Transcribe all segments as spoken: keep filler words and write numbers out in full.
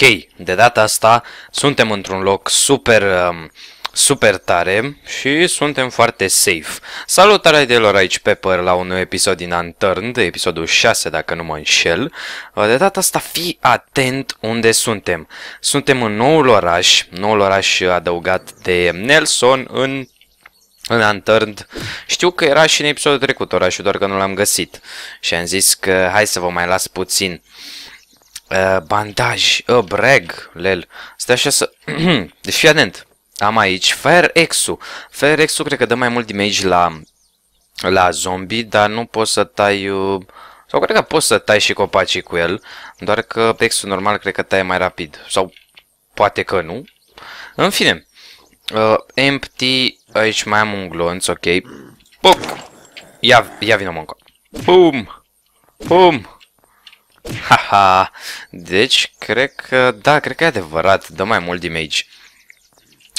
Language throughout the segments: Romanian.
Ok, de data asta suntem într-un loc super, super tare și suntem foarte safe. Salutare de aici, Pepper, la un nou episod din Unturned, episodul șase, dacă nu mă înșel. De data asta fii atent unde suntem. Suntem în noul oraș, noul oraș adăugat de Nelson în... În Unturned. Știu că era și în episodul trecut orașul, doar că nu l-am găsit. Și am zis că hai să vă mai las puțin. Uh, bandaj, uh, brag, lel. Stai așa să... Deci fii atent. Am aici Fire X-ul. Fire X-ul cred că dă mai mult damage la, la zombie, dar nu poți să tai... Uh... Sau cred că poți să tai și copacii cu el, doar că X-ul normal cred că taie mai rapid. Sau poate că nu. În fine. Uh, empty... Aici mai am un glonț, ok. Pup! Ia, ia vină mă încă. Pum! Pum! Haha! Deci, cred că... Da, cred că e adevărat. Dă mai mult damage.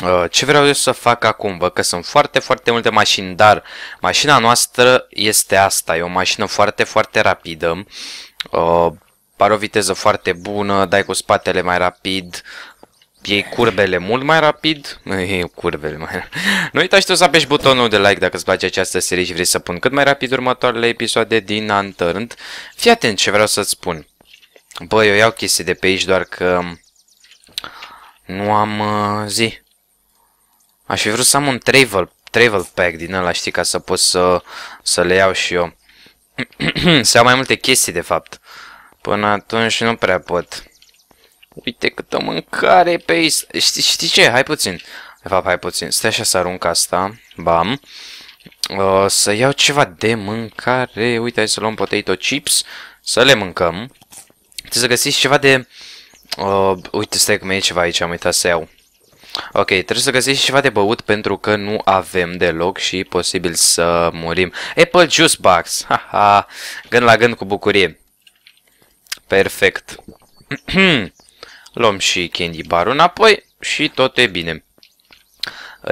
Uh, ce vreau eu să fac acum? Văd că sunt foarte, foarte multe mașini, dar mașina noastră este asta. E o mașină foarte, foarte rapidă. Uh, are o viteză foarte bună. Dai cu spatele mai rapid. Iei curbele mult mai rapid. Iei curbele mai rapid. Nu uitați să apeși butonul de like dacă îți place această serie și vrei să pun cât mai rapid următoarele episoade din Unturned. Fii atent ce vreau să-ți spun. Bă, eu iau chestii de pe aici, doar că nu am uh, zi. Aș fi vrut să am un travel, travel pack din ăla, știi, ca să pot să, să le iau și eu. Să iau mai multe chestii, de fapt. Până atunci nu prea pot. Uite câtă mâncare pe aici. Știi, știi ce? Hai puțin. De fapt, hai puțin. Stai așa să arunc asta. Bam. Uh, să iau ceva de mâncare. Uite, hai să luăm potato chips. Să le mâncăm. Trebuie să găsiți ceva de... Uh, uite, stai că mai e ceva aici. Am uitat să iau. Ok, trebuie să găsiți ceva de băut pentru că nu avem deloc și posibil să murim. Apple juice box. Haha. Gând la gând cu bucurie. Perfect. Luăm și candy bar-ul înapoi și tot e bine.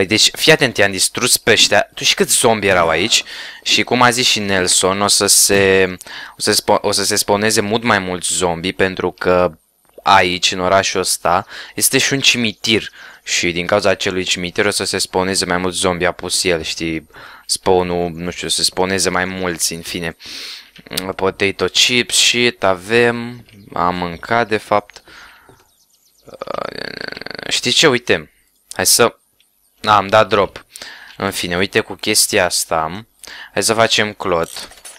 Deci, fii atent, i-am distrus pe ăștia. Tu și câți zombi erau aici? Și cum a zis și Nelson, o să se, o să, o să se spawneze mult mai mulți zombi, pentru că aici, în orașul ăsta, este și un cimitir. Și din cauza acelui cimitir o să se spawneze mai mulți zombi. A pus el, știi, spawn-ul, nu știu, o să se spawneze mai mulți, în fine. Potato chips, shit, avem, am mâncat, de fapt. Știi ce? Uite. Hai să... A, am dat drop. În fine, uite cu chestia asta. Hai să facem clot.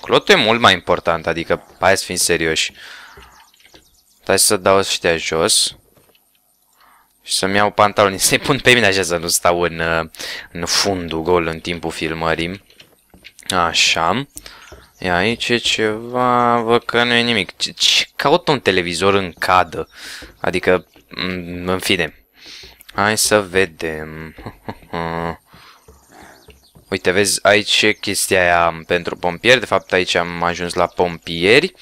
Clotul e mult mai important, adică hai să fim serioși. Hai să dau ăștia jos. Și să-mi iau pantaloni. Să-i pun pe mine așa să nu stau în, în fundul gol în timpul filmării. Așa. Ia aici e ceva... Văd că nu e nimic. Caut un televizor în cadă. Adică... În fine. Hai să vedem. Uite, vezi, aici e chestia aia pentru pompieri. De fapt, aici am ajuns la pompieri.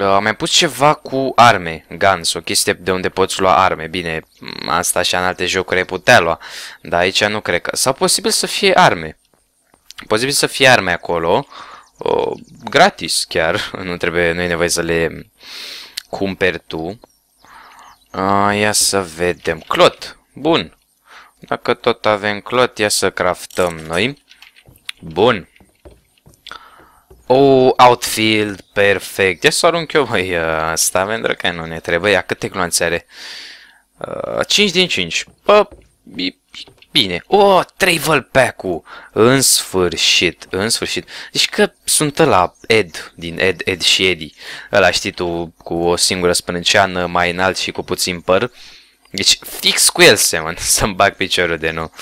Am mai pus ceva cu arme. Guns, o chestie de unde poți lua arme. Bine, asta și în alte jocuri ai putea lua. Dar aici nu cred că... Sau posibil să fie arme. Posibil să fie arme acolo. O, gratis, chiar. Nu trebuie, nu e nevoie să le cumperi tu. A, ia să vedem. Clot. Bun. Dacă tot avem clot, ia să craftăm noi. Bun. Oh, outfield. Perfect. Ia să arunc eu, băi, asta, pentru că nu ne trebuie. Ia, câte gloanțe are? Uh, cinci din cinci. Pă, bine. Oh, travel pack-ul. În sfârșit. În sfârșit. Deci că sunt ăla Ed, din Ed, Ed și Eddie. Ăla, știi tu, cu o singură spânceană mai înalt și cu puțin păr. Deci fix cu el seamănă, să-mi bag piciorul de nou.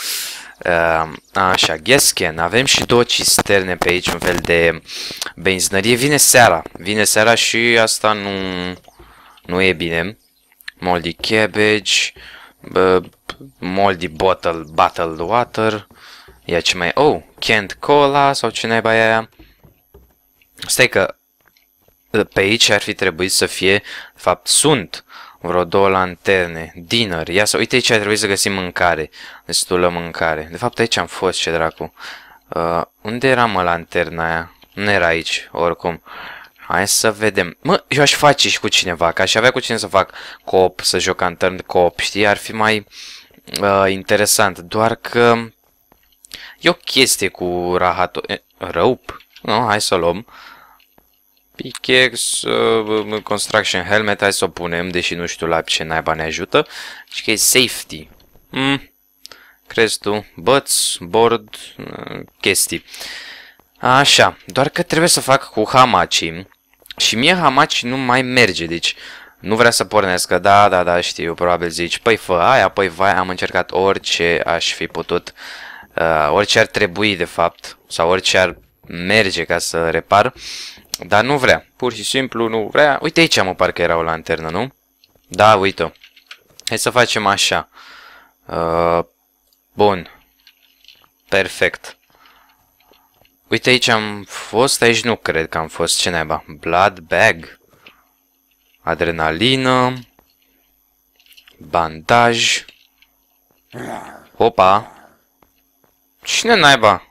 Uh, așa, gas can. Avem și două cisterne pe aici, un fel de benzinărie. Vine seara. Vine seara și asta nu, nu e bine. Moldy cabbage. Uh, Moldy bottle, bottled water. Ia ce mai... Oh, canned cola sau ce naiba e aia. Stai că pe aici ar fi trebuit să fie, de fapt sunt vreo două lanterne. Dinner, ia să... Uite aici ar trebui să găsim mâncare. Destulă mâncare. De fapt aici am fost, ce dracu. Uh, unde era mă lanterna aia? Nu era aici, oricum. Hai să vedem. Mă, eu aș face și cu cineva, că aș avea cu cine să fac co-op, să joc Unturned co-op, știi? Ar fi mai uh, interesant. Doar că e o chestie cu rahato... Eh, rope? Nu, hai să o luăm. Pickaxe, uh, construction helmet, hai să o punem, deși nu știu la ce naiba ne ajută. Și că e safety. Mm. Crezi tu? Băți, board, uh, chestii. Așa, doar că trebuie să fac cu hamacii și mie hamacii nu mai merge, deci nu vrea să pornesc, că da, da, da, știu, probabil zici, păi fă aia, păi vai, am încercat orice aș fi putut, uh, orice ar trebui de fapt, sau orice ar merge ca să repar, dar nu vrea, pur și simplu nu vrea. Uite aici mă parcă era o lanternă, nu? Da, uite-o. Hai să facem așa. Uh, bun. Perfect. Uite, aici am fost, aici nu cred că am fost, ce naiba. Blood bag, adrenalină, bandaj, opa, cine naiba?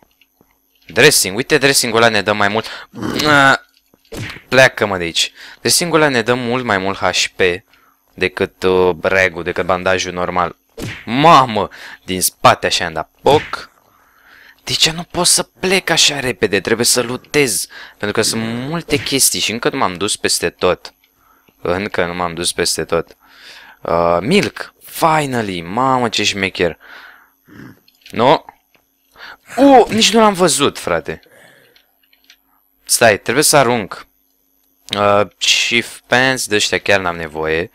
Dressing, uite dressing-ul ăla ne dă mai mult, pleacă-mă de aici, dressing-ul ăla ne dă mult mai mult H P decât uh, ragul, decât bandajul normal. Mamă, din spate așa am dat poc. Deci nu pot să plec așa repede, trebuie să lutez, pentru că sunt multe chestii și încă nu m-am dus peste tot. Încă nu m-am dus peste tot. Uh, milk, finally, mamă ce șmecher. Nu? Uh, nici nu l-am văzut, frate. Stai, trebuie să arunc. Uh, Chief pants, de ăștia chiar n-am nevoie.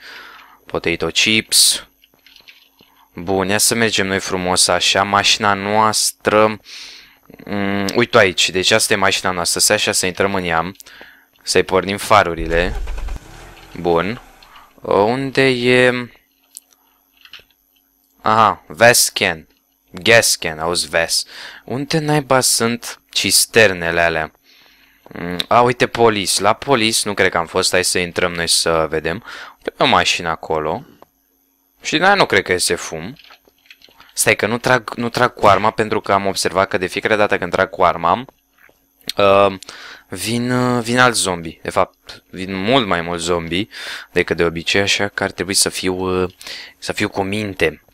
Potato chips. Bun, ia să mergem noi frumos așa, mașina noastră, mm, uite aici, deci asta e mașina noastră, să așa să intrăm în ea, să-i pornim farurile, bun, unde e, aha, gas can, gas can, auzi ves, unde naiba sunt cisternele alea, mm, a uite police, la police nu cred că am fost, hai să intrăm noi să vedem, uite o mașină acolo. Și da, nu cred că este fum. Stai că nu trag, nu trag cu arma, pentru că am observat că de fiecare dată când trag cu arma, uh, vin, uh, vin alți zombie. De fapt, vin mult mai mulți zombie decât de obicei, așa că ar trebui să fiu, uh, să fiu cu minte.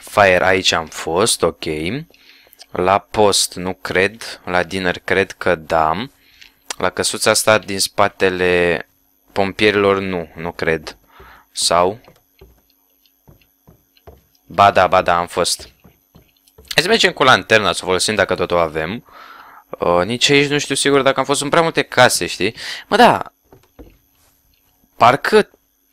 Fire aici am fost, ok. La post nu cred, la dinner cred că da. La căsuța asta din spatele pompierilor nu, nu cred. Sau... Ba da, ba da, am fost. Hai să mergem cu lanterna, să o folosim dacă tot o avem. Uh, nici aici nu știu sigur dacă am fost în prea multe case, știi? Mă, da, parcă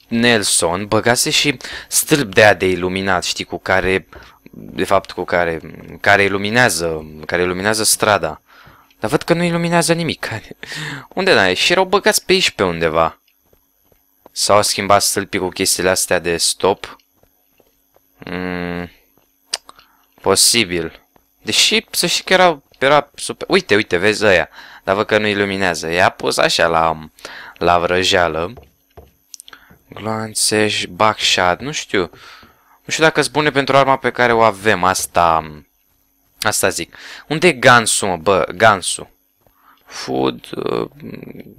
Nelson băgase și stâlp de-aia de iluminat, știi, cu care, de fapt, cu care, care iluminează, care iluminează strada. Dar văd că nu iluminează nimic. Unde n-ai? Și erau băgați pe aici pe undeva. Sau au schimbat stâlpii cu chestiile astea de stop. Mm, posibil. Deși să știi că era, era super. Uite, uite, vezi aia. Dar văd că nu iluminează. Ea a pus așa la, la vrăjeală. Gloanțe și backshot. Nu știu. Nu știu dacă-s bune pentru arma pe care o avem. Asta Asta zic. Unde e gansul, mă? Bă, gansul. Food.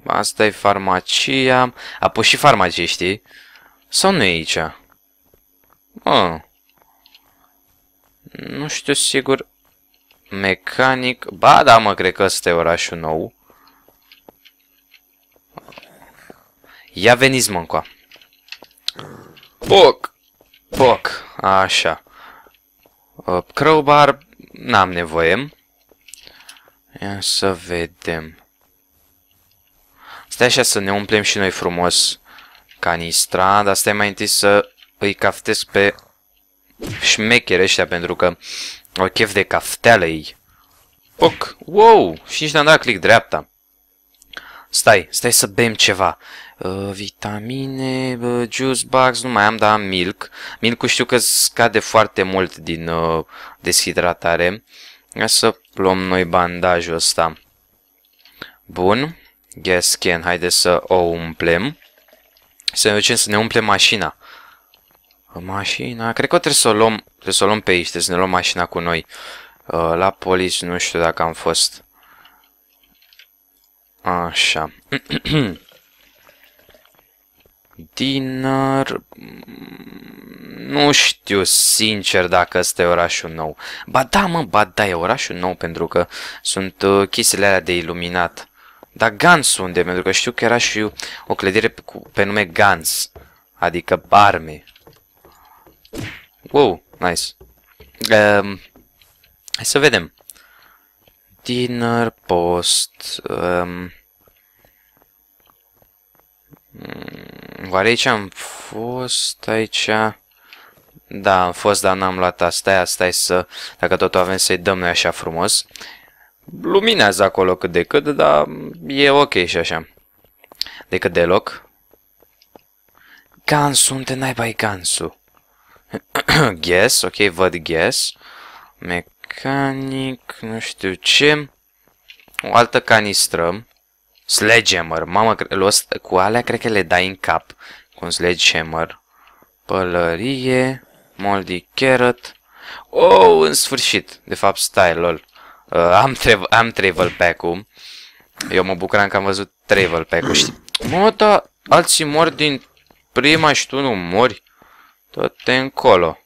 Asta e farmacia. A pus și farmacie, știi? Sau nu e aici? Oh. Nu știu sigur. Mecanic. Ba da, mă, cred că ăsta e orașul nou. Ia veniți, mă, încoa. Poc. Poc. Așa. Crowbar. N-am nevoie. Ia să vedem. Stai așa să ne umplem și noi frumos canistra. Dar stai mai întâi să... îi caftesc pe șmechere ăștia, pentru că au chef de cafteală ei. Poc! Wow! Și nici n-am dat click dreapta. Stai, stai să bem ceva. Uh, vitamine, uh, juice box, nu mai am, dar am milk. Milk-ul știu că scade foarte mult din uh, deshidratare. Ia să luăm noi bandajul ăsta. Bun. Gas can, haide să o umplem. Să ne ducem să ne umplem mașina. Mașina, cred că trebuie să o luăm, trebuie să o luăm pe aici, trebuie să ne luăm mașina cu noi. Uh, la poliție nu știu dacă am fost. Așa. Dinner... Nu știu sincer dacă ăsta e orașul nou. Ba da, mă, ba da, e orașul nou pentru că sunt uh, chestiile alea de iluminat. Dar Gans unde? Pentru că știu că era și o clădire pe, cu, pe nume Gans. Adică arme. Wow, nice. Um, hai să vedem. Dinner, post... Um, oare aici am fost, aici... Da, am fost, dar n-am luat asta. Stai, stai să... Dacă totul avem să-i dăm noi așa frumos. Luminează acolo cât de cât, dar e ok și așa. Decât deloc. Gansu, unde naiba e Gansu? Guess, ok, văd guess. Mecanic, nu știu ce. O altă canistră. Sledgehammer, mamă, cu alea cred că le dai în cap. Cu un sledgehammer. Pălărie, moldy carrot. Oh, în sfârșit. De fapt, stai, lol. Uh, am, tra am travel pack-ul. Eu mă bucuram că am văzut travel pack-ul. Știi? Mă, da, alții mor din prima și tu nu mori. Tot-te încolo.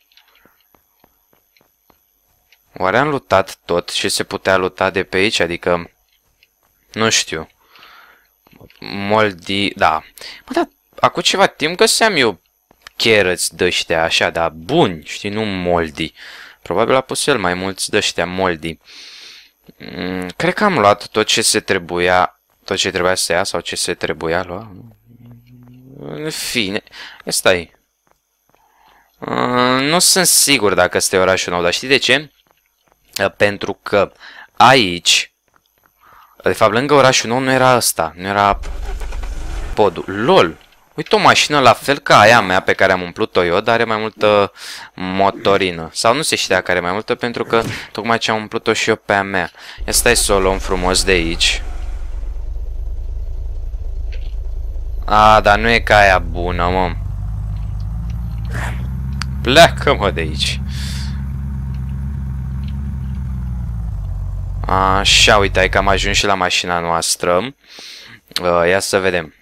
Oare am lootat tot și se putea loota de pe aici? Adică... Nu știu. Moldy... Da. Mă, da, acum ceva timp găseam eu carrots de-aștia așa, dar buni, știi, nu moldy. Probabil a pus el mai mulți de-aștia moldy. Mm, cred că am luat tot ce se trebuia, tot ce trebuia să ia sau ce se trebuia lua. În fine, asta e. Uh, nu sunt sigur dacă este orașul nou, dar știi de ce? Uh, pentru că aici, de fapt lângă orașul nou nu era asta, nu era podul. LOL! Uite o mașină la fel ca aia mea pe care am umplut-o eu, dar are mai multă motorină. Sau nu se știa care are mai multă pentru că tocmai ce am umplut-o și eu pe a mea. Ia stai să o luăm frumos de aici. A, dar nu e ca aia bună, mă. Pleacă-mă de aici. Așa, uite, hai că am ajuns și la mașina noastră. Uh, ia să vedem.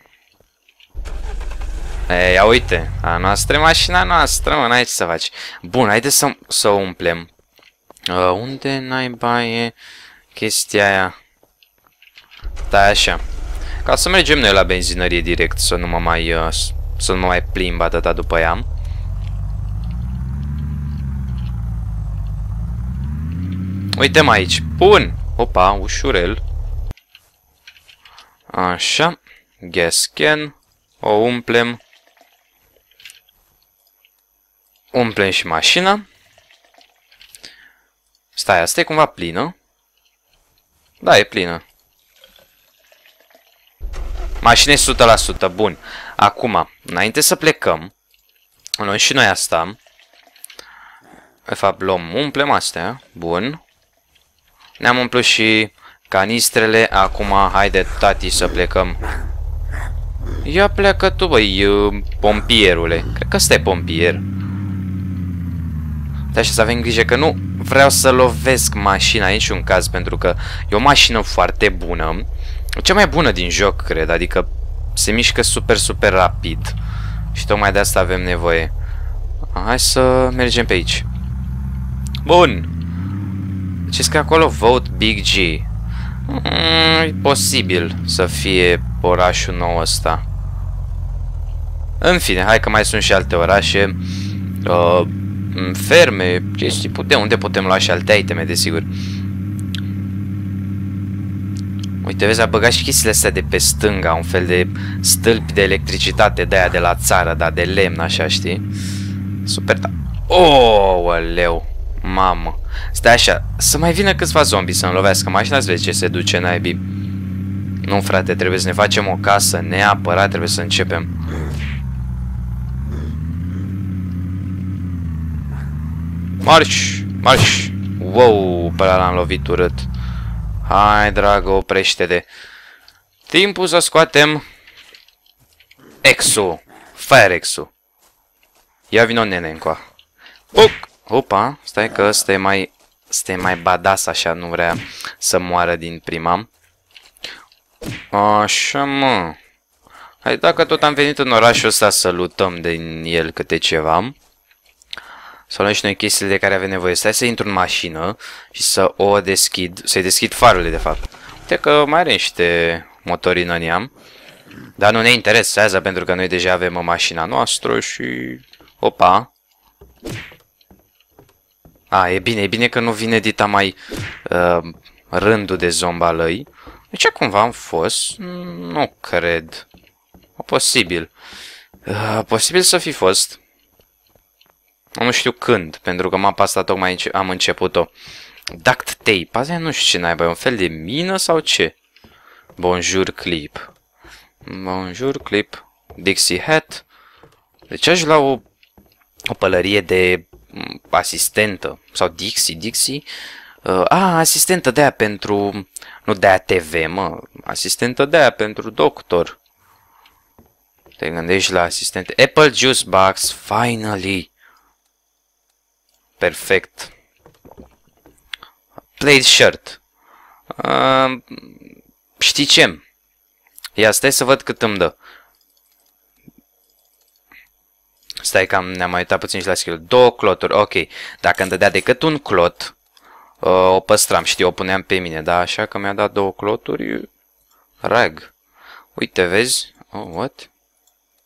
E, ia uite, a noastră mașina noastră, mă, n-ai ce să faci. Bun, haideți să, să o umplem. Uh, unde naiba e chestia aia? Da, așa. Ca să mergem noi la benzinărie direct, să nu mă mai, uh, să nu mă mai plimb atâta după ea. Uite-mă aici, bun! Opa, ușurel. Așa, gas can, o umplem. Umplem și mașina. Stai, asta e cumva plină. Da, e plină. Mașina e o sută la sută, bun. Acum, înainte să plecăm, luăm și noi asta. De fapt, luăm, umplem astea, bun. Ne-am umplut și canistrele, acum haide tati să plecăm. Ia pleacă tu, băi, pompierule. Cred că ăsta e pompier. De așa să avem grijă că nu vreau să lovesc mașina în niciun caz, pentru că e o mașină foarte bună. Cea mai bună din joc, cred, adică se mișcă super, super rapid. Și tocmai de asta avem nevoie. Hai să mergem pe aici. Bun! Știți că acolo vote Big G. Mm, e posibil să fie orașul nou ăsta. În fine, hai că mai sunt și alte orașe. Uh, ferme, chestii, putem, unde putem lua și alte iteme, desigur. Uite, vezi, a băgat și chestiile astea de pe stânga, un fel de stâlpi de electricitate de aia de la țară, dar de lemn, așa, știi? Super, da. Oh, aleu. Mamă. Stai așa, să mai vină câțiva zombii să-mi lovească mașina, să vezi ce se duce naibii. Nu, frate, trebuie să ne facem o casă, neapărat trebuie să începem. Marș, marș. Wow, pe ăla l-am lovit urât. Hai, dragă, oprește-te. Timpul să scoatem X-ul, Fire X-ul. Ia vino, nene, încoa. Puc! Opa, stai că ăsta e mai, ăsta e mai badass așa, nu vrea să moară din prima. Așa, mă. Hai, dacă tot am venit în orașul ăsta să lutăm din el câte ceva. Să luăm și noi chestiile de care avem nevoie. Stai să intru în mașină și să o deschid. Să-i deschid farurile, de fapt. Uite că mai are niște motorină în ea. Dar nu ne interesează pentru că noi deja avem o mașina noastră și... Opa! A, e bine, e bine că nu vine dita mai uh, rândul de zombalăi. Deci cumva am fost? Nu cred. Posibil. Uh, posibil să fi fost. Nu știu când, pentru că mapa asta tocmai înce am început-o. Duct tape. Asta nu știu ce naiba, e un fel de mină sau ce? Bonjour clip. Bonjour clip. Dixie hat. Deci aș lua o, o pălărie de asistentă. Sau Dixie, Dixie. Uh, a, asistentă de-aia pentru... Nu de-aia T V, mă. Asistentă de-aia pentru doctor. Te gândești la asistente. Apple Juice Box, finally! Perfect. Plaid shirt. Uh, știi ce? Ia stai să văd cât îmi dă. Stai că ne-am mai uitat puțin și la skill. Două cloturi, ok. Dacă îmi dădea decât un clot, uh, o păstram, știu, o puneam pe mine. Dar așa că mi-a dat două cloturi, rag. Uite, vezi? Oh, what?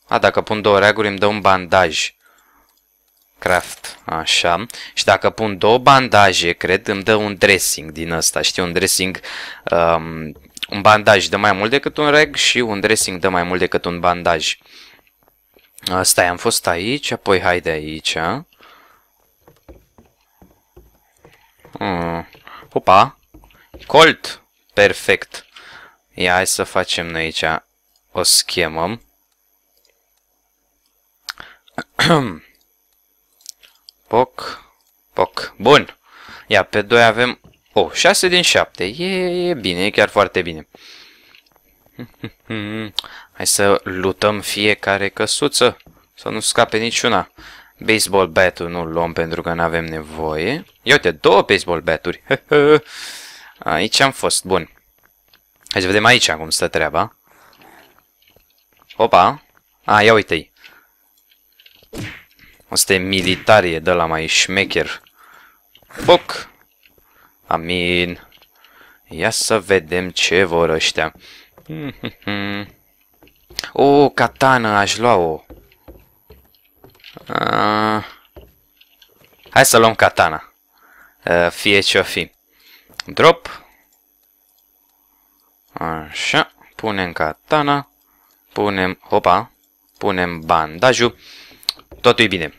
A, dacă pun două raguri îmi dă un bandaj. Craft, așa. Și dacă pun două bandaje, cred, îmi dă un dressing din ăsta. Știi, un dressing... Um, un bandaj dă mai mult decât un rag și un dressing dă mai mult decât un bandaj. Uh, stai, am fost aici, apoi hai de aici. Uh, opa! Colt! Perfect! Ia, hai să facem noi aici o schemă. Poc, poc. Bun. Ia, pe doi avem... Oh, șase din șapte. E, e bine, e chiar foarte bine. Hai să lutăm fiecare căsuță. Să nu scape niciuna. Baseball bat-ul nu-l luăm pentru că nu avem nevoie. Ia uite, două baseball bat-uri. Aici am fost. Bun. Hai să vedem aici cum stă treaba. Opa. A, ia uite-i. Asta e militarie, de la mai șmecher. Poc! Amin. Ia să vedem ce vor ăștia. O, katana, aș lua-o. A... Hai să luăm katana. A, fie ce-o fi. Drop. Așa. Punem katana. Punem... Opa. Punem bandajul. Totul e bine.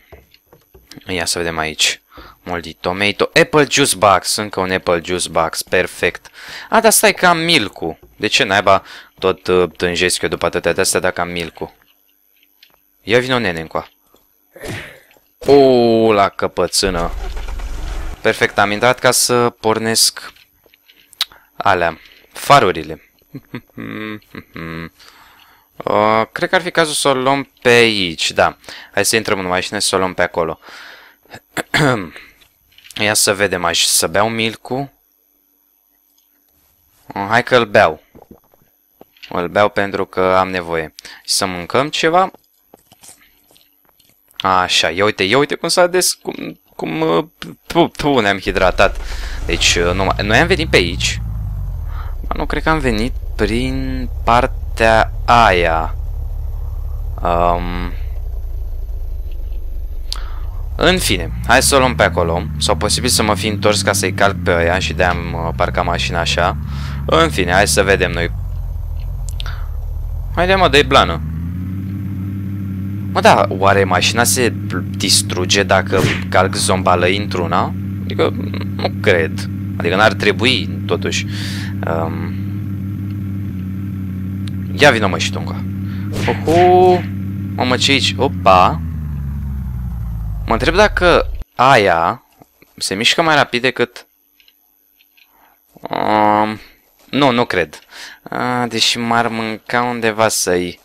Ia să vedem aici. Moldy tomato. Apple juice box. Încă un apple juice box. Perfect. A, dar stai că am milk-ul. De ce naiba tot uh, tânjesc eu după atâtea de-astea dacă am milk-ul? Ia vino nene încoa. O, la căpățână. Perfect. Am intrat ca să pornesc alea. Farurile. Uh, cred că ar fi cazul să o luăm pe aici, da. Hai să intrăm în mașină și să o luăm pe acolo. Ia să vedem aici. Să beau milk-ul? Uh, hai că îl beau. Îl beau pentru că am nevoie. Să mâncăm ceva. Așa, ia uite, ia uite cum s-a des... Cum, cum uh, pu, ne-am hidratat. Deci, uh, nu, noi am venit pe aici. Dar nu cred că am venit prin partea... aia. Um, în fine, hai să o luăm pe acolo. Sau posibil să mă fi întors ca să-i calc pe aia și de-am parcat mașina așa. În fine, hai să vedem noi. Haide mă, dă-i blană. Mă, da, oare mașina se distruge dacă calc zombalăi într-una? Adică, nu cred. Adică n-ar trebui, totuși. Um, Ia vină mă și tu încă. Oho! Mamă, ce aici? Opa! Mă întreb dacă aia se mișcă mai rapid decât... Um, nu, nu cred. Ah, deși m-ar mânca undeva să-i...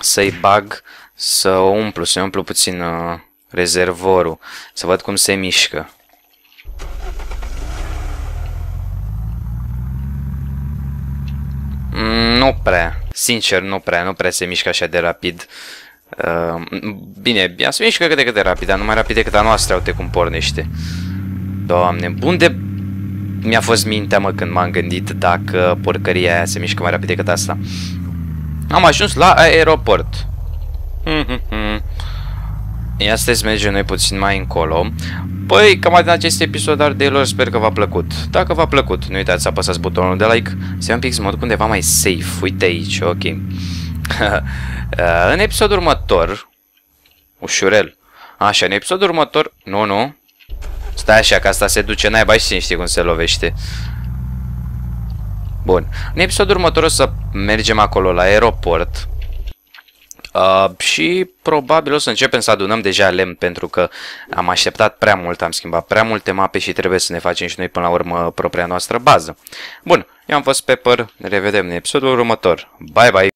Să-i bag, să o umplu, să-i umplu puțin uh, rezervorul. Să văd cum se mișcă. Nu prea. Sincer, nu prea. Nu prea se mișcă așa de rapid. Uh, bine, ea se mișcă cât de cât de rapid, dar nu mai rapid decât a noastră. Uite cum pornește. Doamne, bun de... Mi-a fost mintea, mă, când m-am gândit dacă porcăria aia se mișcă mai rapid decât asta. Am ajuns la aeroport. Ia să mergem noi puțin mai încolo. Păi, cam din acest episod, ardeilor, sper că v-a plăcut. Dacă v-a plăcut, nu uitați să apăsați butonul de like. Să un pic să mă duc undeva mai safe. Uite aici, ok. În episodul următor... Ușurel. Așa, în episodul următor... Nu, nu. Stai așa, că asta se duce naiba și nu știi cum se lovește. Bun. În episodul următor o să mergem acolo la aeroport. Uh, și probabil o să începem să adunăm deja lemn, pentru că am așteptat prea mult, am schimbat prea multe mape și trebuie să ne facem și noi până la urmă propria noastră bază. Bun, eu am fost Pepper, ne revedem în episodul următor. Bye, bye!